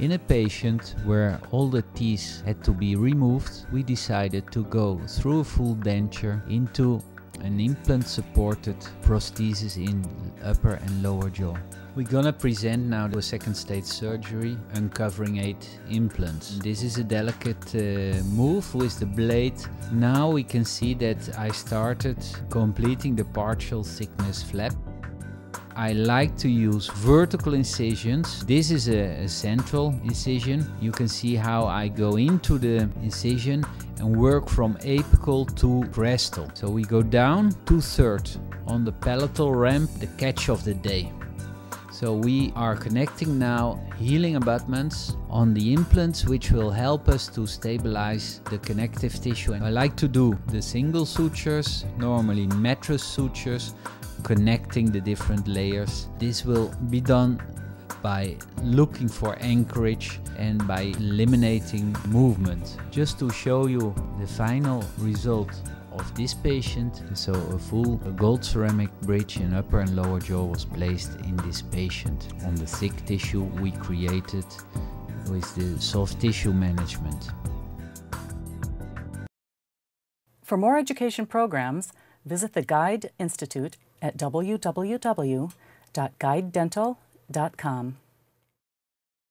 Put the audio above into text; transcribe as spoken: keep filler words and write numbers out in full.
In a patient where all the teeth had to be removed, we decided to go through a full denture into an implant-supported prosthesis in upper and lower jaw. We're gonna present now the second stage surgery, uncovering eight implants. This is a delicate uh, move with the blade. Now we can see that I started completing the partial thickness flap. I like to use vertical incisions. This is a, a central incision. You can see how I go into the incision and work from apical to crestal. So we go down two-thirds on the palatal ramp, the catch of the day. So we are connecting now healing abutments on the implants, which will help us to stabilize the connective tissue. And I like to do the single sutures, normally mattress sutures, connecting the different layers. This will be done by looking for anchorage and by eliminating movement. Just to show you the final result of this patient, so a full gold ceramic bridge in upper and lower jaw was placed in this patient on the thick tissue we created with the soft tissue management. For more education programs, visit the Guide Institute at w w w dot guide dental dot com.